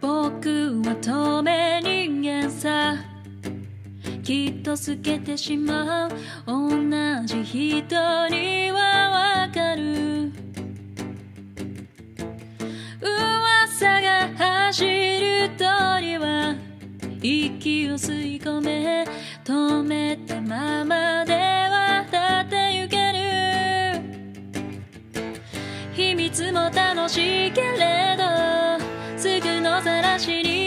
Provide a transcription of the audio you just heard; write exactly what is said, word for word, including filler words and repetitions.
僕は透明人間さ、きっと透けてしまう。同じ人にはわかる。噂が走る通りは息を吸い込め、止めたままでは立てゆける。秘密も楽しいけれど、すぐのさらしに